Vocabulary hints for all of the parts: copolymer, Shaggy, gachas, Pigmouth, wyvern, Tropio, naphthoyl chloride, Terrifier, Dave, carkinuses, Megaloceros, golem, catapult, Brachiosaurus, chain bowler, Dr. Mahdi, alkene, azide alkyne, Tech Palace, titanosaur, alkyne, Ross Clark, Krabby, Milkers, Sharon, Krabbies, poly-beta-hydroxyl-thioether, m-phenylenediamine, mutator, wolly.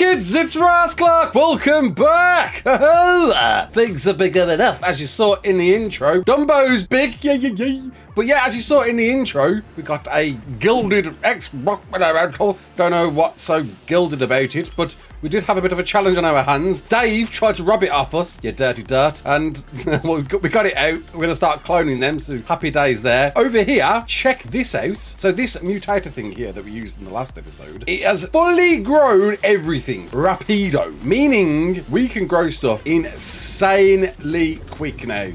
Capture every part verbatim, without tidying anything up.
kids, it's Ross Clark. Welcome back. Things are big enough, as you saw in the intro. Dumbo's big, yeah, yeah, yeah. But yeah, as you saw in the intro, we got a gilded ex-rockman. Don't know what's so gilded about it, but we did have a bit of a challenge on our hands. Dave tried to rob it off us, you dirty dirt, and well, we got it out. We're going to start cloning them, so happy days there. Over here, check this out. So this mutator thing here that we used in the last episode, it has fully grown everything rapido, meaning we can grow stuff insanely quick now.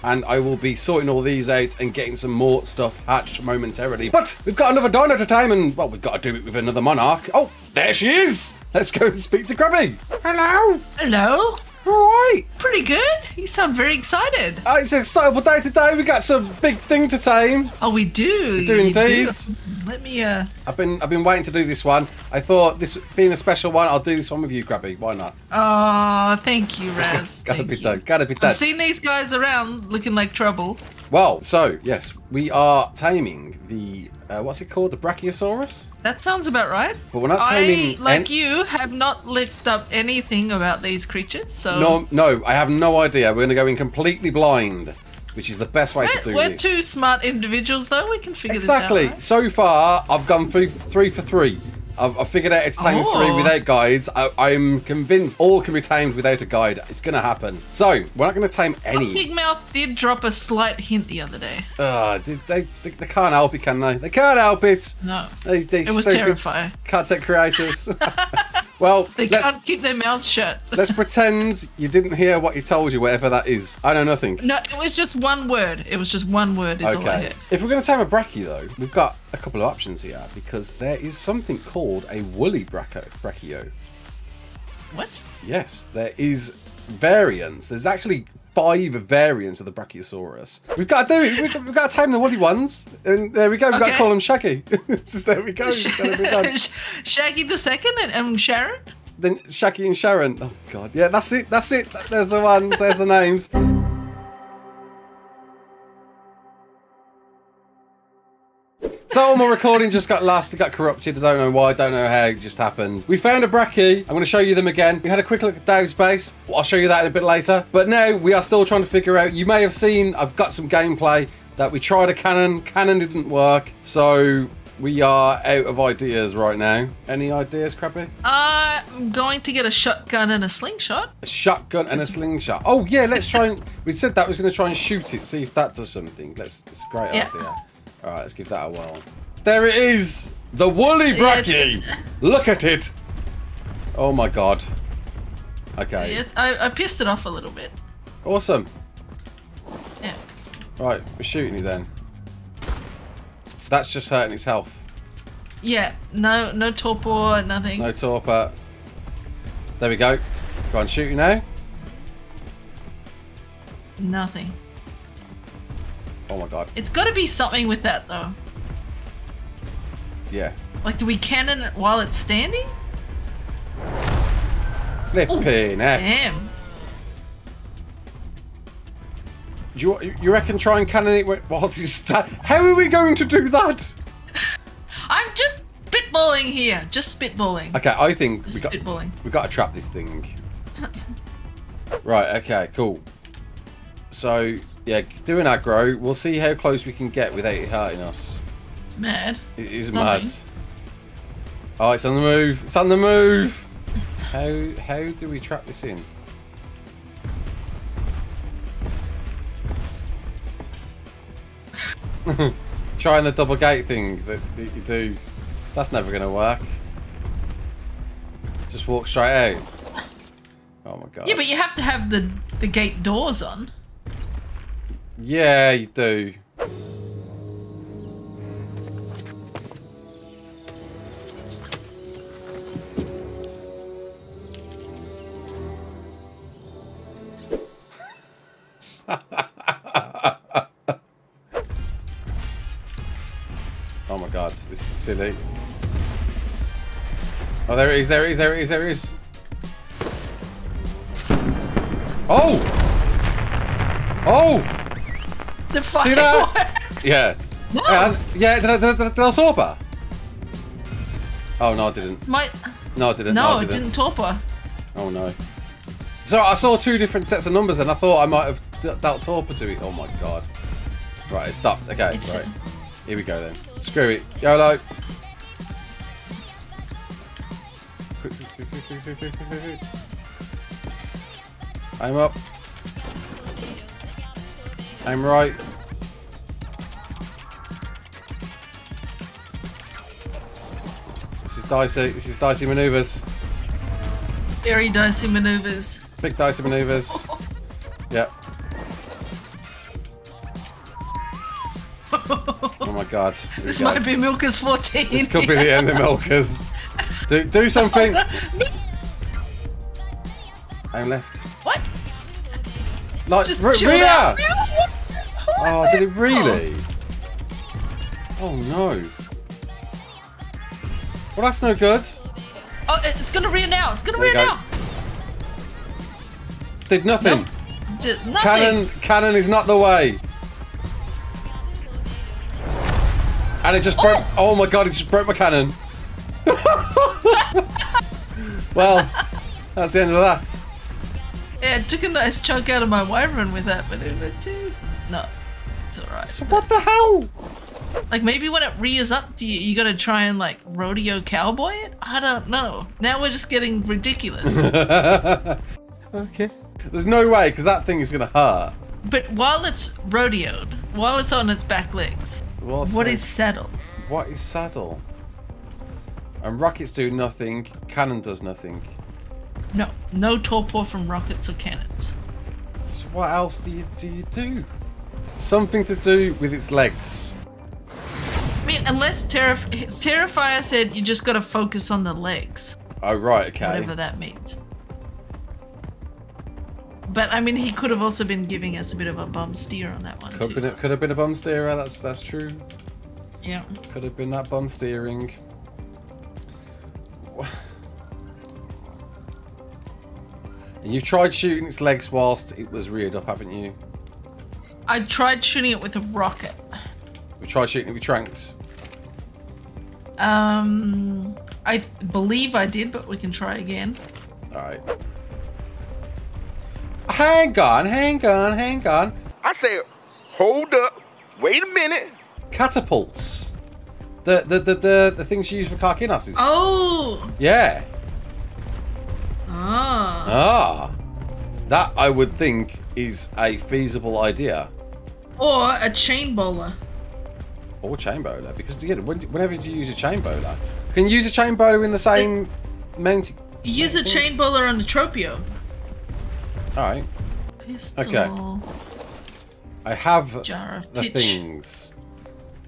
And I will be sorting all these out and getting some more stuff hatched momentarily. But we've got another dino to tame, and well, we've got to do it with another monarch. Oh, there she is! Let's go and speak to Krabby. Hello. Hello. All right. Pretty good. You sound very excited. Oh, it's an excitable day today. We got some big thing to tame. Oh, we do. We're doing these. Do. Let me. Uh... I've been I've been waiting to do this one. I thought this being a special one, I'll do this one with you, Krabby. Why not? Oh, thank you, Raz. Gotta thank be done. Gotta be done. I've seen these guys around looking like trouble. Well, so yes, we are taming the. Uh, what's it called? The Brachiosaurus? That sounds about right. But we're not taming. I, like you, have not lifted up anything about these creatures, so... No, no, I have no idea. We're going to go in completely blind, which is the best way we're, to do we're this. We're two smart individuals, though. We can figure exactly. this out. Exactly. Right? So far, I've gone through three for three. I've, I've figured out it's tamed oh. three without guides. I, I'm convinced all can be tamed without a guide. It's going to happen. So, we're not going to tame any. Pigmouth did drop a slight hint the other day. Uh, did they, they, they can't help it, can they? They can't help it. No. They, they it was Terrifier. Content creators. Well, they can't keep their mouths shut. Let's pretend you didn't hear what he told you, whatever that is. I know nothing. No, it was just one word. It was just one word. Is okay. all I heard. If we're going to tame a brachio, though, we've got a couple of options here because there is something called a woolly brachio. What? Yes, there is variants. There's actually five variants of the Brachiosaurus. We've got to do it. We've got, we've got to tame the woolly ones. And there we go. We've okay. got to call him Shaggy. Just there we go. Sh Shaggy the second and um, Sharon? Then Shaggy and Sharon. Oh, God. Yeah, that's it. That's it. There's the ones. There's the names. So all my recording just got lost, it got corrupted, I don't know why, I don't know how, it just happened. We found a brachio, I'm going to show you them again. We had a quick look at Dave's base, I'll show you that in a bit later. But now we are still trying to figure out, you may have seen, I've got some gameplay that we tried a cannon, cannon didn't work. So we are out of ideas right now. Any ideas, Krabby? Uh, I'm going to get a shotgun and a slingshot. A shotgun and a slingshot. Oh yeah, let's try and, we said that we was going to try and shoot it, see if that does something. Let's, it's a great yeah. idea. All right, let's give that a whirl. There it is, the woolly brachio. Look at it. Oh my God. Okay. Yeah, I, I pissed it off a little bit. Awesome. Yeah. Right, we're shooting you then. That's just hurting its health. Yeah. No, no torpor, nothing. No torpor. There we go. Go on, shoot you now. Nothing. Oh my God. It's got to be something with that though. Yeah. Like, do we cannon it while it's standing? Flipping heck. Damn. Do you, you reckon try and cannon it whilst it's standing? How are we going to do that? I'm just spitballing here. Just spitballing. Okay, I think we got, spitballing. we got to trap this thing. Right, okay, cool. So... yeah, doing aggro. We'll see how close we can get without it hurting us. It's mad. It is mad. Oh, it's on the move. It's on the move. How how do we trap this in? Trying the double gate thing that, that you do. That's never going to work. Just walk straight out. Oh my God. Yeah, but you have to have the, the gate doors on. Yeah, you do. Oh my God, this is silly. Oh, there it is, there it is, there it is, there it is. Oh! Oh! The See that? Yeah. No. And, yeah, did I, did I, did I, did I saw her? Oh, no, I didn't. My, No, it didn't. No, no it didn't. didn't torpor. Oh no. So I saw two different sets of numbers and I thought I might have d dealt torpor to it. Oh my god. Right, it stopped. Okay, it's right. Here we go then. Screw it. YOLO. I'm up. I'm right. This is dicey. This is dicey manoeuvres. Very dicey manoeuvres. Big dicey manoeuvres. Yep. Oh my god. This go. might be Milkers fourteen. This could be the end of Milkers. Do, do something. I'm left. What? Like, just Rhea! Oh, did it really? Oh. Oh no. Well, that's no good. Oh, it's gonna Rhea now. It's gonna Rhea now. Did nothing. Nope. Just nothing. Cannon, cannon is not the way. And it just oh. broke. Oh my god! It just broke my cannon. Well, that's the end of that. Yeah, it took a nice chunk out of my wyvern with that maneuver too. No, it's alright. So what the hell? Like maybe when it rears up to you, you gotta try and like rodeo cowboy it? I don't know. Now we're just getting ridiculous. Okay. There's no way, because that thing is gonna hurt. But while it's rodeoed, while it's on its back legs, What's what this? is saddle? What is saddle? And rockets do nothing, cannon does nothing. No, no torpor from rockets or cannons. So what else do you do? You do? Something to do with its legs. I mean, unless Terrif Terrifier said you just got to focus on the legs. Oh, right, okay. Whatever that means. But, I mean, he could have also been giving us a bit of a bum steer on that one, could too. Been a, could have been a bum steerer, that's, that's true. Yeah. Could have been that bum steering. And you've tried shooting its legs whilst it was reared up, haven't you? I tried shooting it with a rocket. We tried shooting it with tranks. Um, I believe I did, but we can try again. All right. Hang on, hang on, hang on. I said, hold up, wait a minute. Catapults. The the the the, the things you use for carkinuses. Oh. Yeah. Ah. Ah, that I would think is a feasible idea. Or a chain bowler. Or chain bowler, because yeah, whenever you use a chain bowler, can you use a chain bowler in the same mount? Use a chain bowler on the Tropio. All right. Pistol. Okay. I have Jar of the pitch. things.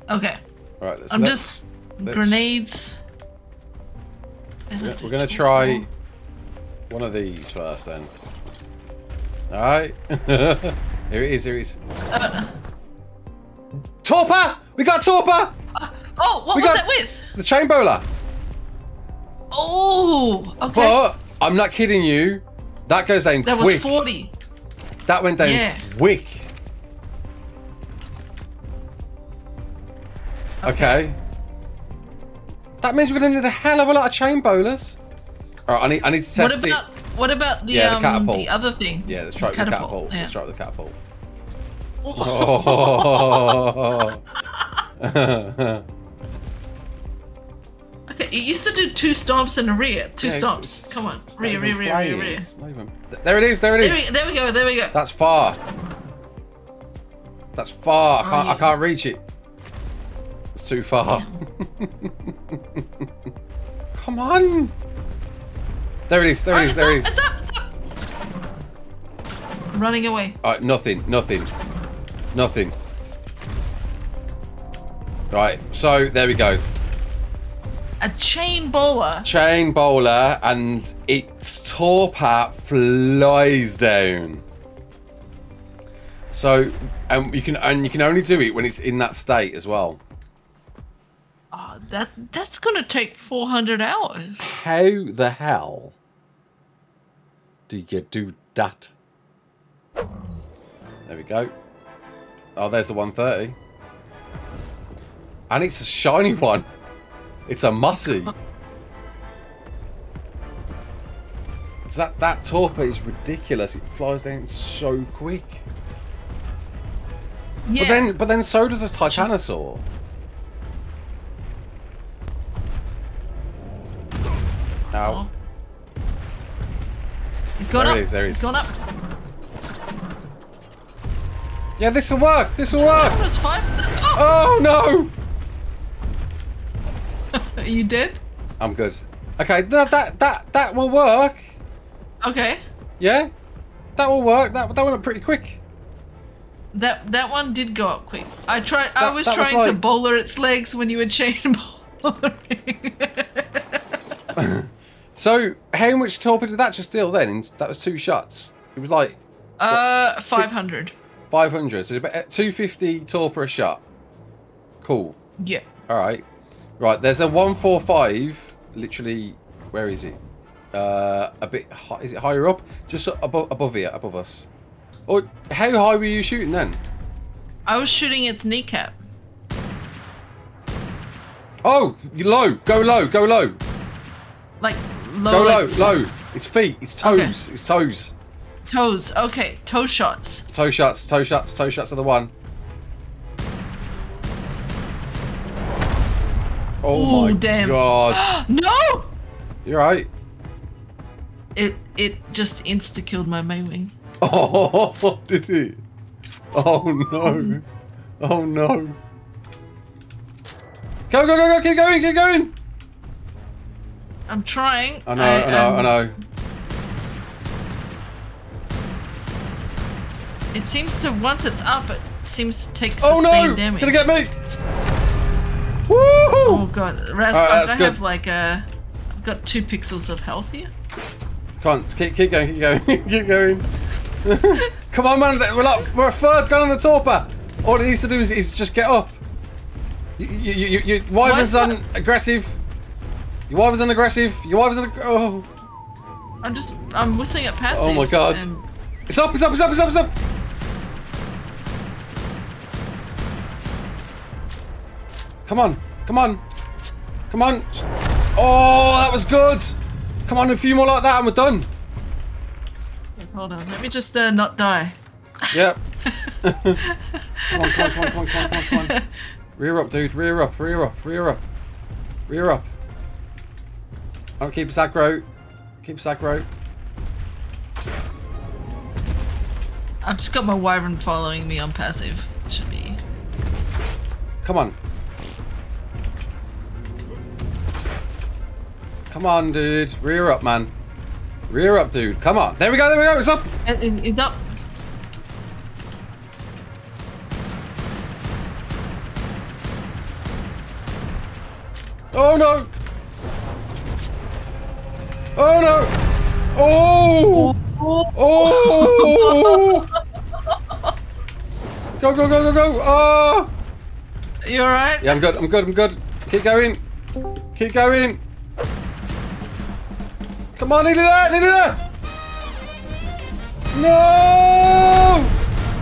Okay. All right. Let's, I'm let's, just let's, grenades. We're gonna try. One of these first, then. All right. Here it is. Here it is. Uh, torpor! We got torpor! Uh, oh, what we was that with? The chain bowler. Oh. Okay. But I'm not kidding you. That goes down. That quick. was forty. That went down yeah. quick. Okay. okay. That means we're gonna need a hell of a lot of chain bowlers. Alright, I need, I need to test what about, it. What about the, yeah, the, catapult. Um, the other thing? Yeah, let's try the catapult. Let's try the catapult. Yeah. Oh. Okay, it used to do two stomps and a rear. Two yeah, stomps. It's, it's, Come on. Rear, rear, rear, rear, rear. Even... There it is, there it is. There we, there we go, there we go. That's far. That's far. I can't, oh, yeah. I can't reach it. It's too far. Yeah. Come on. There it is, there oh, it is, there up, it is. It's up, it's up. I'm running away. Alright, nothing, nothing, nothing. Right, so there we go. A chain bowler. Chain bowler, and its torpor flies down. So, and you can and you can only do it when it's in that state as well. Oh, that that's gonna take four hundred hours. How the hell? Do you do that? There we go. Oh, there's the one thirty. And it's a shiny one. It's a mussy. that, that torpor is ridiculous. It flies down so quick. Yeah. But then, but then so does a titanosaur. Ow. He's gone up. There he is, there he is. He's gone up. Yeah, this will work. This will work. That was fine. Oh, oh no! You dead? I'm good. Okay, that that that that will work. Okay. Yeah, that will work. That that went up pretty quick. That that one did go up quick. I tried. That, I was trying was like... to bowler its legs when you were chain bowlering. So how much torpor did that just deal then? That was two shots. It was like what, uh five hundred. Five hundred. So about two fifty torpor a shot. Cool. Yeah. All right. Right. There's a one four five. Literally, where is it? Uh, a bit. High, is it higher up? Just above above here, above us. Or how high were you shooting then? I was shooting its kneecap. Oh, you low. Go low. Go low. Like low. Go low, low. It's feet. It's toes. Okay. It's toes. Toes. Okay. Toe shots. Toe shots. Toe shots. Toe shots are the one. Oh Ooh, my damn. God. No. You're right. It it just insta killed my Maywing. Oh, did it? Oh no. Oh no. Go go go go. Keep going. Keep going. I'm trying. I know, I, I know, um, I know. It seems to, once it's up, it seems to take sustained oh no! damage. It's gonna get me! Woo! Oh god, Raas, right, I have like a, I've got two pixels of health here. Come on, keep, keep going, keep going, keep going. Come on man, we're up, we're a third gun on the torpor. All it needs to do is, is just get up. You, you, you, you, you wyvern's on aggressive. Your wife was unaggressive. Your wife was unag- Oh. I'm just. I'm whistling at passive. Oh my god. Um, it's up, it's up, it's up, it's up, it's up. Come on. Come on. Come on. Oh, that was good. Come on, a few more like that and we're done. Okay, hold on. Let me just uh, not die. Yep. Come on, come on, come on, come on, come on, come on. Rear up, dude. Rear up, rear up, rear up. Rear up. I'll keep us aggro. Keep us aggro. I've just got my wyvern following me on passive. It should be. Come on. Come on, dude. Rear up, man. Rear up, dude. Come on. There we go. There we go. It's up. It, it's up. Oh, no. Oh no! Oh! Oh! Go go go go go! Oh! You all right? Yeah, I'm good. I'm good. I'm good. Keep going. Keep going. Come on, nearly there! Nearly there! No!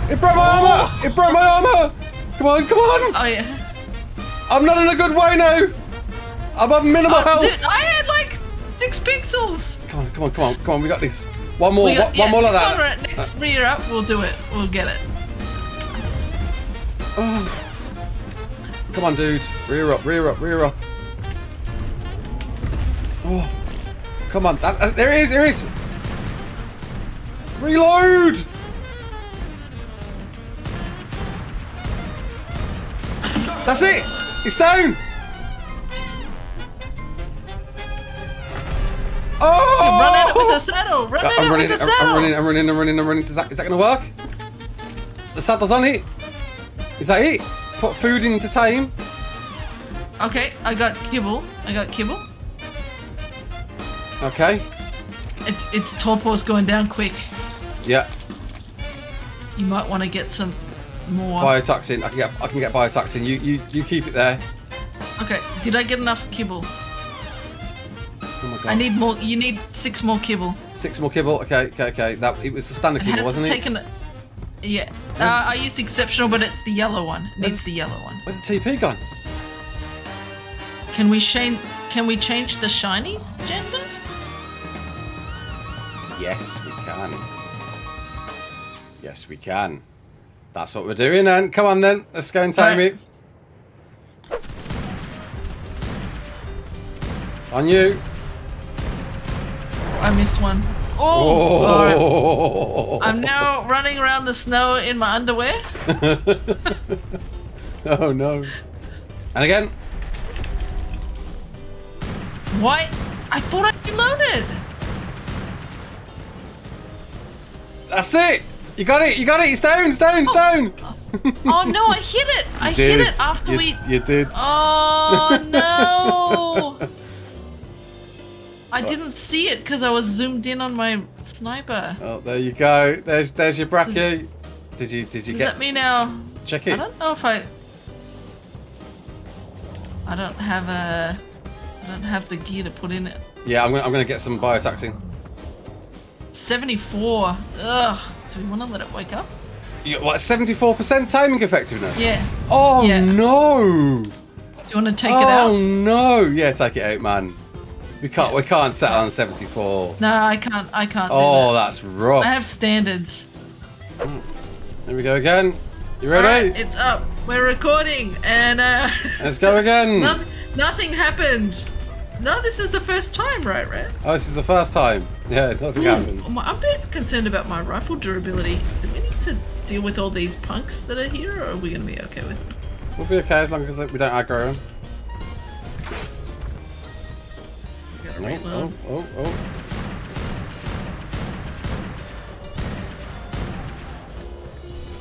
It broke my armor! It broke my armor! Come on! Come on! Oh yeah. I'm not in a good way now. I'm at minimal oh, health. Dude, I had like. Six pixels! Come on, come on, come on, come on, we got this. One more, got, one, yeah, one more like that. Right, next uh, rear up, we'll do it. We'll get it. Oh. Come on, dude. Rear up, rear up, rear up. Oh. Come on, that, uh, there it is, there it is! Reload! That's it! It's down! Oh! You run at it with the saddle! Run at it with the saddle! I'm running, I'm running, I'm running, I'm running. Is that, is that going to work? The saddle's on it. Is that it? Put food into time. Okay, I got kibble. I got kibble. Okay. It's, it's torpor's going down quick. Yeah. You might want to get some more. Biotoxin. I can get, I can get biotoxin. You, you, you keep it there. Okay. Did I get enough kibble? Oh my God. I need more. You need six more kibble. Six more kibble. Okay, okay, okay. That it was the standard kibble, wasn't it? Taken, yeah. Uh, I used exceptional, but it's the yellow one. It needs the yellow one. Where's the T P gone? Can we change? Can we change the shinies' gender? Yes, we can. Yes, we can. That's what we're doing then. Come on then. Let's go and time it. On you. I missed one. Oh, oh. I'm now running around the snow in my underwear. Oh no. And again. What? I thought I reloaded. That's it. You got it. You got it. It's down. It's down. It's down. Oh no, I hit it. You I did. hit it after you, we. You did. Oh no. I didn't see it because I was zoomed in on my sniper. Oh, there you go. There's there's your brachio. Did you did you does get? Does that mean now? Check it. I don't know if I. I don't have a. I don't have the gear to put in it. Yeah, I'm gonna I'm gonna get some biotax in. seventy-four. Ugh. Do we want to let it wake up? Yeah, what? seventy-four percent timing effectiveness. Yeah. Oh yeah. No. Do you want to take oh, it out? Oh no. Yeah, take it out, man. We can't. Yeah. We can't set on seventy-four. No, I can't. I can't. Oh, do that. That's rough. I have standards. Here we go again. You ready? Right, it's up. We're recording, and uh, let's go again. no, nothing happened. No, this is the first time, right, Rats? Oh, this is the first time. Yeah, nothing happened. I'm a bit concerned about my rifle durability. Do we need to deal with all these punks that are here, or are we going to be okay with them? We'll be okay as long as we don't aggro them. Oh, oh, oh, oh.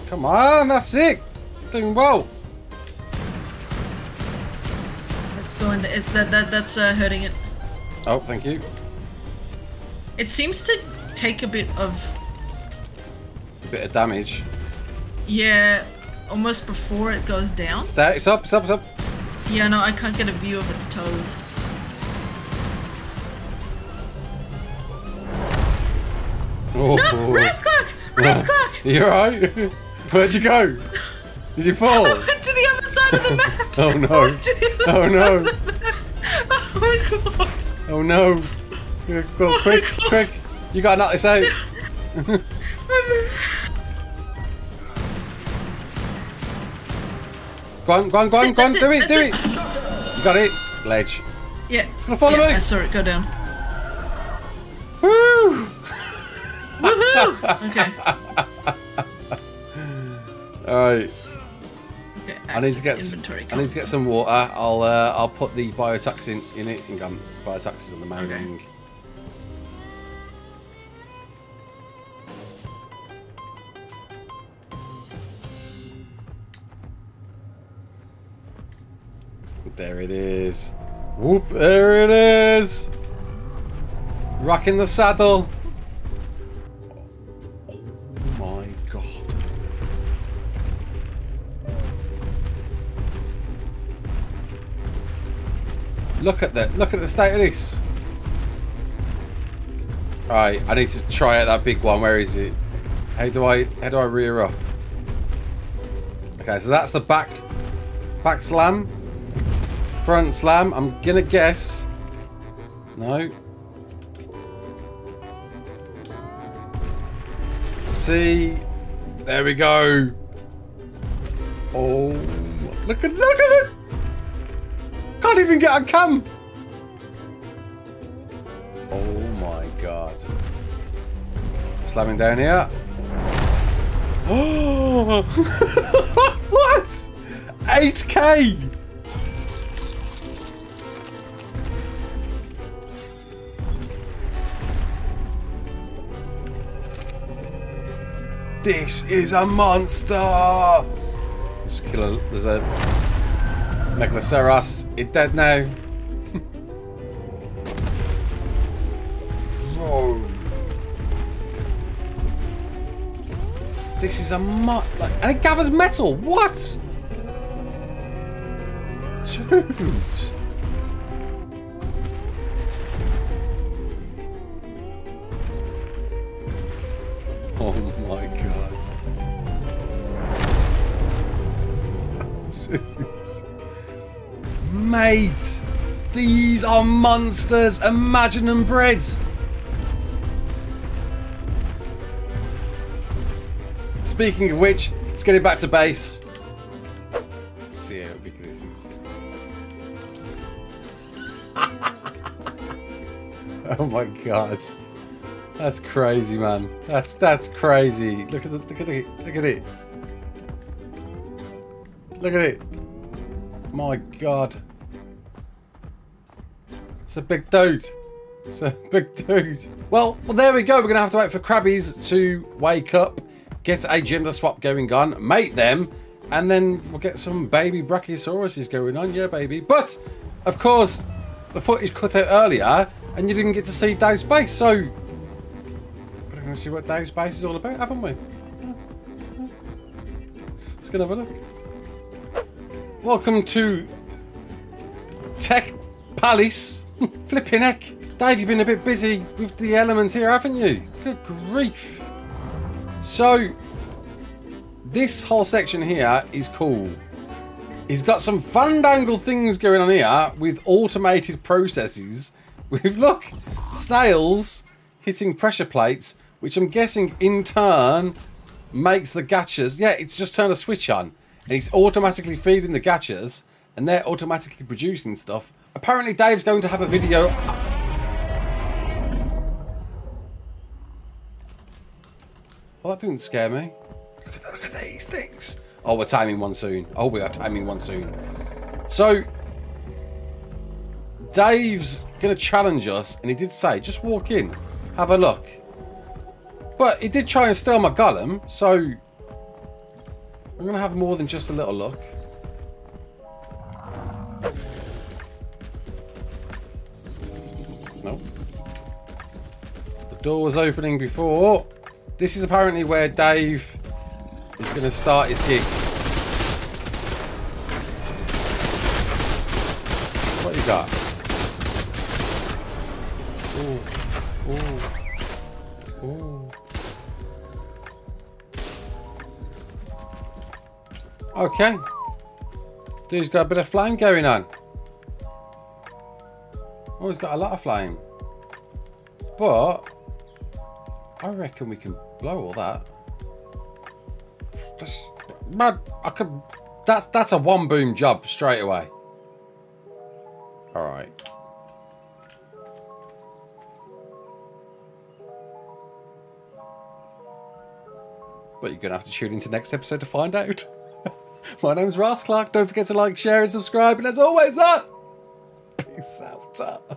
Come on, that's it. Doing well. That's going to, it, that, that, that's uh, hurting it. Oh, thank you. It seems to take a bit of... A bit of damage. Yeah, almost before it goes down. It's, that, it's up, it's up, it's up. Yeah, no, I can't get a view of its toes. Oh. No! Ross Clark! Ross Clark! You alright? Where'd you go? Did you fall? I went to the other side of the map! Oh no! To the other oh no! Oh my god! Oh no! Well, oh quick, quick! You gotta knock this out! Go on, go on, go on, go on! Do it, it, do it! You got it! Ledge. Yeah. It's gonna follow yeah, me! I saw it go down. Woo! Woohoo! Okay. Alright. Okay, I need to get inventory. I need to get some water. I'll uh, I'll put the biotax in, in it and gun biotax is on the main okay. ring. There it is. Whoop, there it is. Rocking the saddle. Look at that! Look at the state of this. All right, I need to try out that big one. Where is it? How do I? How do I rear up? Okay, so that's the back, back slam, front slam. I'm gonna guess. No. See, there we go. Oh, look at look at it! Can't even get a cam. Oh my god! Slamming down here. Oh! What? eight K. This is a monster. There's a killer. There's a. Megaloceros, it's dead now. Bro. This is a mutt. Like, and it gathers metal. What? Dude. Oh my god. Dude. Mate, these are monsters, imagine them bred. Speaking of which, let's get it back to base. Let's see how big this is. Oh my god. That's crazy, man. That's that's crazy. Look at the, look at it. Look at it. Look at it. My god. It's a big dude. It's a big dude. Well, well there we go. We're going to have to wait for Krabbies to wake up, get a gender swap going on, mate them, and then we'll get some baby Brachiosauruses going on. Yeah, baby. But, of course, the footage cut out earlier, and you didn't get to see Dave's base, so... We're going to see what Dave's base is all about, haven't we? Let's go and have a look. Welcome to Tech Palace. Flipping heck. Dave, you've been a bit busy with the elements here, haven't you? Good grief. So, this whole section here is cool. He's got some fandangle things going on here with automated processes. With, look, snails hitting pressure plates, which I'm guessing in turn makes the gachas. Yeah, it's just turned a switch on and it's automatically feeding the gachas and they're automatically producing stuff. Apparently Dave's going to have a video. Well, that didn't scare me. Look at, look at these things. Oh, we're timing one soon. Oh, we are timing one soon. So Dave's going to challenge us and he did say, just walk in, have a look. But he did try and steal my golem, so I'm going to have more than just a little look. Nope. The door was opening before. This is apparently where Dave is going to start his gig. What you got? Ooh. Ooh. Ooh. Okay. Dude's got a bit of flame going on. Oh, he's got a lot of flame. But I reckon we can blow all that. That's, man, I could. That's that's a one boom job straight away. All right. But you're going to have to tune into next episode to find out. My name's Ross Clark. Don't forget to like, share, and subscribe. And as always, uh, peace out. Uh.